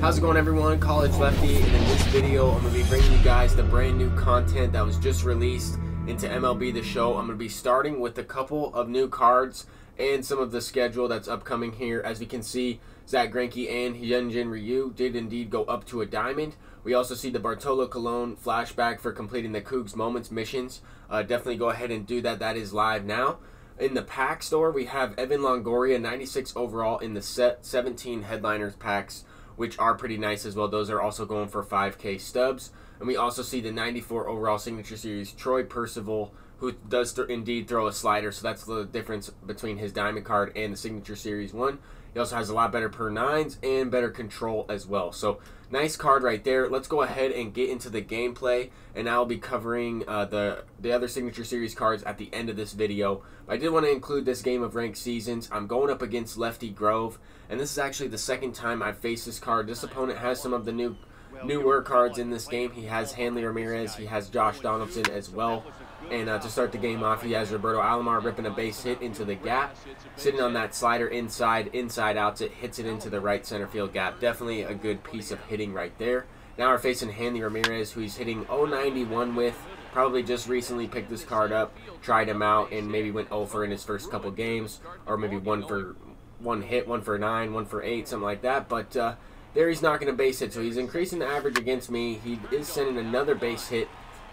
How's it going, everyone? College Lefty, and in this video I'm going to be bringing you guys the brand new content that was just released into MLB The Show. I'm going to be starting with a couple of new cards and some of the schedule that's upcoming here. As we can see, Zach Greinke and Hyunjin Ryu did indeed go up to a diamond. We also see the Bartolo Colon flashback for completing the Cougs Moments missions. Definitely go ahead and do that. That is live now. In the pack store, we have Evan Longoria, 96 overall in the set, 17 headliners packs, which are pretty nice as well. Those are also going for 5K stubs. And we also see the 94 overall signature series, Troy Percival, who does indeed throw a slider. So that's the difference between his diamond card and the signature series one. He also has a lot better per nines and better control as well. So nice card right there. Let's go ahead and get into the gameplay. And I'll be covering the other signature series cards at the end of this video. But I did want to include this game of ranked seasons. I'm going up against Lefty Grove. And this is actually the second time I've faced this card. This opponent has some of the newer cards in this game. He has Hanley Ramirez. He has Josh Donaldson as well. And to start the game off, he has Roberto Alomar ripping a base hit into the gap. Sitting on that slider inside outs it, hits it into the right center field gap. Definitely a good piece of hitting right there. Now we're facing Hanley Ramirez, who he's hitting 091 with. Probably just recently picked this card up, tried him out, and maybe went 0 for in his first couple games. Or maybe 1 for 9, 1 for 8, something like that. But there he's knocking a base hit, so he's increasing the average against me. He is sending another base hit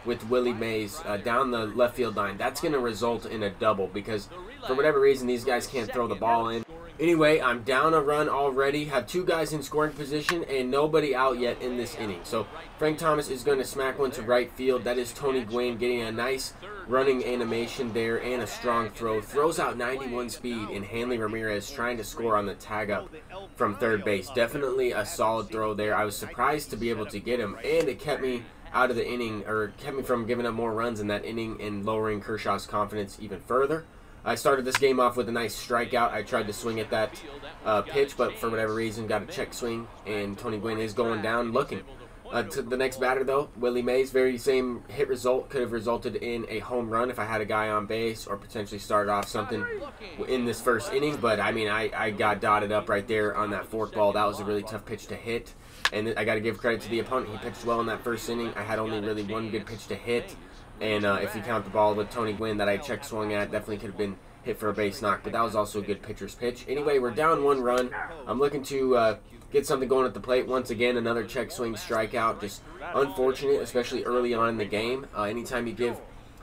with Willie Mays down the left field line. That's going to result in a double because for whatever reason these guys can't throw the ball in. Anyway, I'm down a run already, have two guys in scoring position and nobody out yet in this inning. So Frank Thomas is going to smack one to right field. That is Tony Gwynn getting a nice running animation there and a strong throw. Throws out 91 speed and Hanley Ramirez trying to score on the tag up from third base. Definitely a solid throw there. I was surprised to be able to get him, and it kept me out of the inning, or kept me from giving up more runs in that inning and lowering Kershaw's confidence even further. I started this game off with a nice strikeout. I tried to swing at that pitch, but for whatever reason got a check swing, and Tony Gwynn is going down looking. To the next batter, though, Willie Mays, very same hit result, could have resulted in a home run if I had a guy on base or potentially started off something in this first inning. But, I mean, I got dotted up right there on that forkball. That was a really tough pitch to hit. And I got to give credit to the opponent. He pitched well in that first inning. I had only really one good pitch to hit. And if you count the ball with Tony Gwynn that I check swung at, definitely could have been hit for a base knock. But that was also a good pitcher's pitch. Anyway, we're down one run. I'm looking to get something going at the plate. Once again, another check swing strikeout. Just unfortunate, especially early on in the game. Anytime you give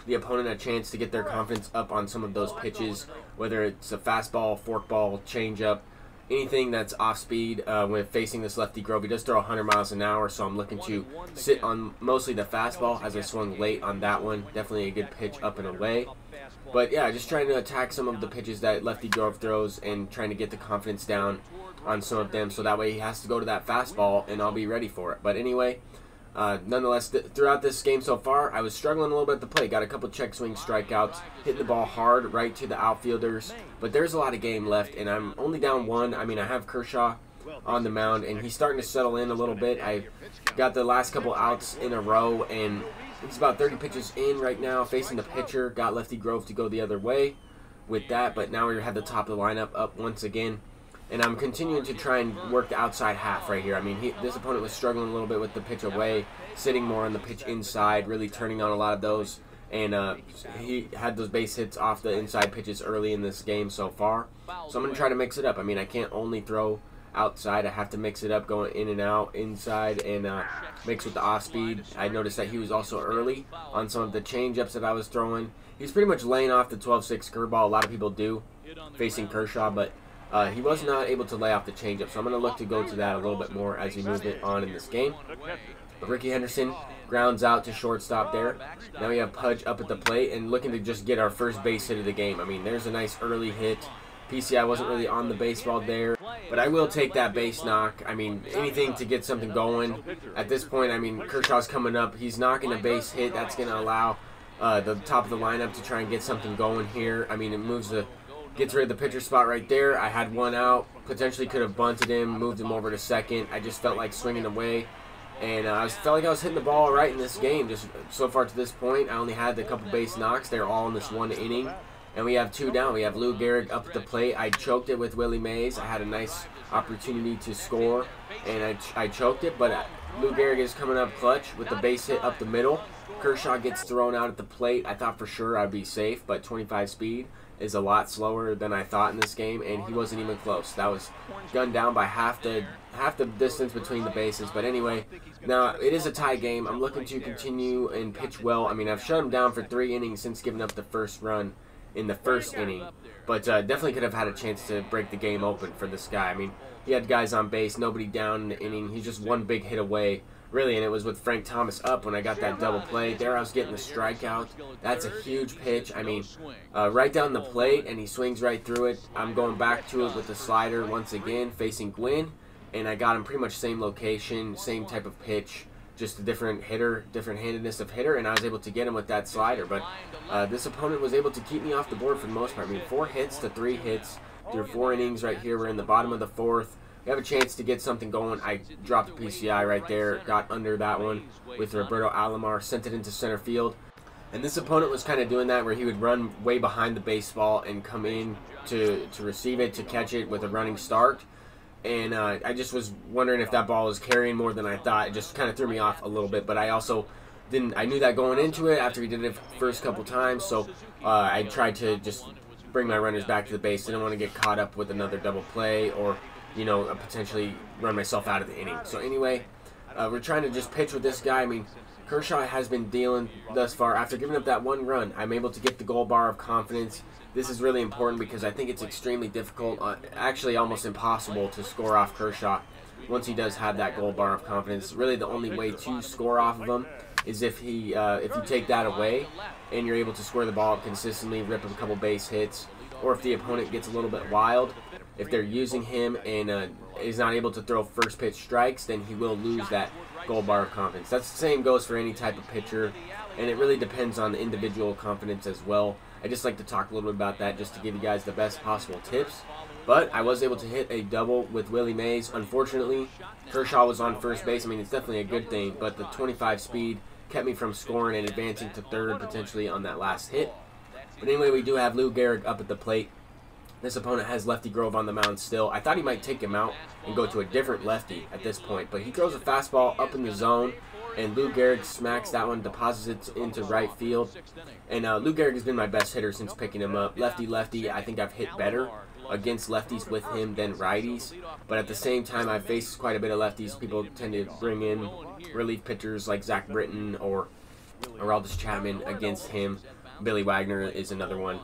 the opponent a chance to get their confidence up on some of those pitches, whether it's a fastball, forkball, changeup, anything that's off speed when facing this Lefty Grove. He does throw 100 miles an hour, so I'm looking to sit on mostly the fastball as I swung late on that one. Definitely a good pitch up and away. But yeah, just trying to attack some of the pitches that Lefty Grove throws and trying to get the confidence down on some of them, so that way he has to go to that fastball and I'll be ready for it. But anyway, nonetheless, throughout this game so far, I was struggling a little bit at the plate. Got a couple check swing strikeouts, hitting the ball hard right to the outfielders. But there's a lot of game left, and I'm only down one. I mean, I have Kershaw on the mound, and he's starting to settle in a little bit. I got the last couple outs in a row, and he's about 30 pitches in right now, facing the pitcher. Got Lefty Grove to go the other way with that, but now we have the top of the lineup up once again. And I'm continuing to try and work the outside half right here. I mean, this opponent was struggling a little bit with the pitch away, sitting more on the pitch inside, really turning on a lot of those. And he had those base hits off the inside pitches early in this game so far. So I'm going to try to mix it up. I mean, I can't only throw outside. I have to mix it up, going in and out, inside, and mix with the off-speed. I noticed that he was also early on some of the change-ups that I was throwing. He's pretty much laying off the 12-6 curveball. A lot of people do facing Kershaw, but he was not able to lay off the changeup, so I'm going to look to go to that a little bit more as we move it on in this game. But Ricky Henderson grounds out to shortstop there. Now we have Pudge up at the plate and looking to just get our first base hit of the game. I mean, there's a nice early hit. PCI wasn't really on the baseball there, but I will take that base knock. I mean, anything to get something going. At this point, I mean, Kershaw's coming up. He's knocking a base hit. That's going to allow the top of the lineup to try and get something going here. I mean, it moves the... Gets rid of the pitcher spot right there. I had one out. Potentially could have bunted him, moved him over to second. I just felt like swinging away. And I felt like I was hitting the ball right in this game. Just so far to this point, I only had a couple base knocks. They were all in this one inning. And we have two down. We have Lou Gehrig up at the plate. I choked it with Willie Mays. I had a nice opportunity to score, and I choked it. But Lou Gehrig is coming up clutch with the base hit up the middle. Kershaw gets thrown out at the plate. I thought for sure I'd be safe, but 25 speed is a lot slower than I thought in this game, and he wasn't even close. That was gunned down by half the distance between the bases. But anyway, now it is a tie game. I'm looking to continue and pitch well. I mean, I've shut him down for 3 innings since giving up the first run in the first inning, but definitely could have had a chance to break the game open for this guy. I mean, he had guys on base, nobody down in the inning. He's just one big hit away, really, and it was with Frank Thomas up when I got that double play. There I was getting the strikeout. That's a huge pitch. I mean, right down the plate, and he swings right through it. I'm going back to it with the slider once again, facing Gwynn, and I got him pretty much same location, same type of pitch, just a different hitter, different handedness of hitter, and I was able to get him with that slider. But this opponent was able to keep me off the board for the most part. I mean, 4 hits to 3 hits through 4 innings right here. We're in the bottom of the 4th. We have a chance to get something going. I dropped the PCI right there, got under that one with Roberto Alomar, sent it into center field. And this opponent was kind of doing that where he would run way behind the baseball and come in to receive it, to catch it with a running start. And I just was wondering if that ball was carrying more than I thought. It just kind of threw me off a little bit. But I also didn't. I knew that going into it after he did it the first couple times. So I tried to just bring my runners back to the base. I didn't want to get caught up with another double play or, you know, potentially run myself out of the inning. So anyway, we're trying to just pitch with this guy. I mean, Kershaw has been dealing thus far. After giving up that one run, I'm able to get the gold bar of confidence. This is really important because I think it's extremely difficult, actually almost impossible, to score off Kershaw once he does have that gold bar of confidence. Really, the only way to score off of him is if he, if you take that away and you're able to square the ball consistently, rip him a couple base hits, or if the opponent gets a little bit wild. If they're using him and is not able to throw first pitch strikes, then he will lose that gold bar of confidence. That's the same goes for any type of pitcher, and it really depends on the individual confidence as well. I just like to talk a little bit about that just to give you guys the best possible tips. But I was able to hit a double with Willie Mays. Unfortunately, Kershaw was on first base. I mean, it's definitely a good thing, but the 25 speed kept me from scoring and advancing to third potentially on that last hit. But anyway, we do have Lou Gehrig up at the plate. This opponent has Lefty Grove on the mound still. I thought he might take him out and go to a different lefty at this point, but he throws a fastball up in the zone, and Lou Gehrig smacks that one, deposits it into right field. And Lou Gehrig has been my best hitter since picking him up. Lefty, I think I've hit better against lefties with him than righties, but at the same time, I've faced quite a bit of lefties. People tend to bring in relief pitchers like Zach Britton or Aroldis Chapman against him. Billy Wagner is another one.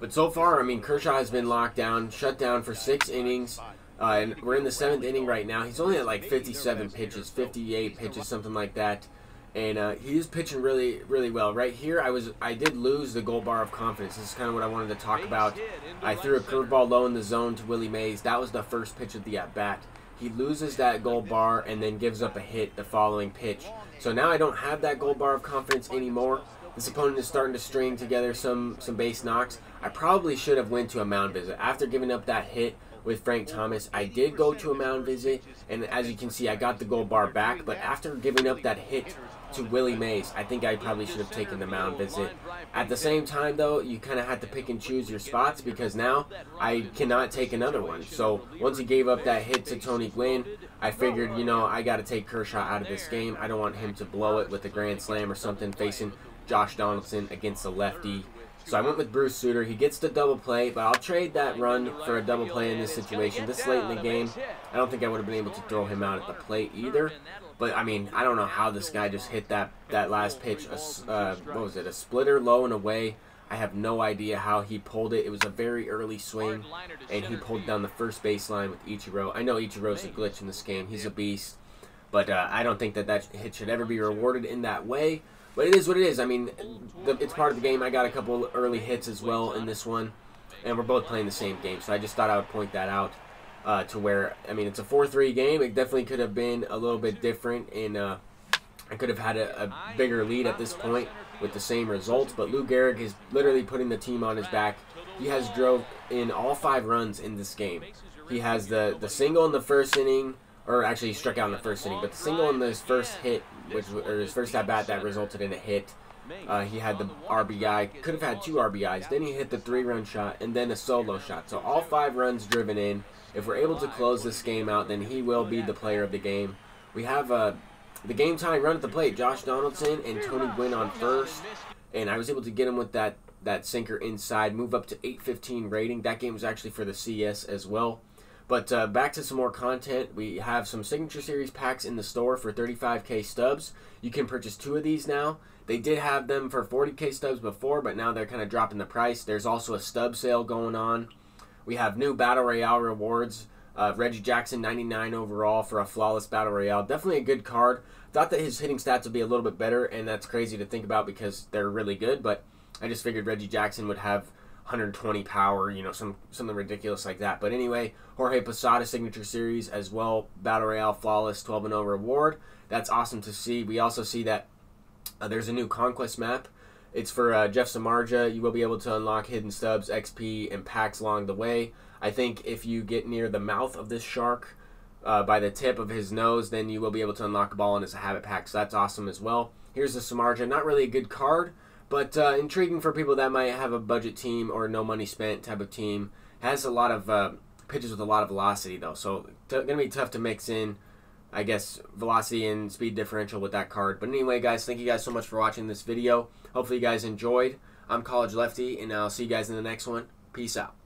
But so far, I mean, Kershaw has been locked down, shut down for 6 innings, and we're in the 7th inning right now. He's only at like 57 pitches, 58 pitches, something like that, and he is pitching really, really well. Right here, I did lose the gold bar of confidence. This is kind of what I wanted to talk about. I threw a curveball low in the zone to Willie Mays. That was the first pitch of the at-bat. He loses that gold bar and then gives up a hit the following pitch. So now I don't have that gold bar of confidence anymore. This opponent is starting to string together some base knocks. I probably should have went to a mound visit. After giving up that hit with Frank Thomas, I did go to a mound visit, and as you can see, I got the gold bar back. But after giving up that hit to Willie Mays, I think I probably should have taken the mound visit. At the same time, though, you kind of had to pick and choose your spots because now I cannot take another one. So once he gave up that hit to Tony Gwynn, I figured, you know, I got to take Kershaw out of this game. I don't want him to blow it with a grand slam or something facing Josh Donaldson against a lefty. So I went with Bruce Suter. He gets the double play, but I'll trade that run for a double play in this situation. This late in the game, I don't think I would have been able to throw him out at the plate either. But, I mean, I don't know how this guy just hit that last pitch. What was it? A splitter low and away. I have no idea how he pulled it. It was a very early swing, and he pulled down the first baseline with Ichiro. I know Ichiro's a glitch in this game. He's a beast. But I don't think that hit should ever be rewarded in that way. But it is what it is. I mean, it's part of the game. I got a couple early hits as well in this one, and we're both playing the same game. So I just thought I would point that out to where, I mean, it's a 4-3 game. It definitely could have been a little bit different, and I could have had a bigger lead at this point with the same results. But Lou Gehrig is literally putting the team on his back. He has drove in all 5 runs in this game. He has the single in the first inning, or actually he struck out in the first inning, but the single in his first hit, which, or his first at-bat that resulted in a hit. He had the RBI, could have had 2 RBIs. Then he hit the 3-run shot and then a solo shot. So all 5 runs driven in. If we're able to close this game out, then he will be the player of the game. We have the game-tying run at the plate. Josh Donaldson and Tony Gwynn on first. And I was able to get him with that sinker inside. Move up to 815 rating. That game was actually for the CS as well. But back to some more content. We have some Signature Series packs in the store for 35K stubs. You can purchase 2 of these now. They did have them for 40K stubs before, but now they're kind of dropping the price. There's also a stub sale going on. We have new Battle Royale rewards. Reggie Jackson, 99 overall for a flawless Battle Royale. Definitely a good card. Thought that his hitting stats would be a little bit better, and that's crazy to think about because they're really good, but I just figured Reggie Jackson would have 120 power, you know, something ridiculous like that. But anyway, Jorge Posada Signature Series as well. Battle Royale flawless 12-0 reward. That's awesome to see. We also see that there's a new Conquest map. It's for Jeff Samarja. You will be able to unlock hidden stubs, XP, and packs along the way. I think if you get near the mouth of this shark by the tip of his nose, then you will be able to unlock a ball in his habit pack. So that's awesome as well. Here's the Samarja. Not really a good card, but intriguing for people that might have a budget team or no money spent type of team. Has a lot of pitches with a lot of velocity, though. So going to be tough to mix in, I guess, velocity and speed differential with that card. But anyway, guys, thank you guys so much for watching this video. Hopefully you guys enjoyed. I'm College Lefty, and I'll see you guys in the next one. Peace out.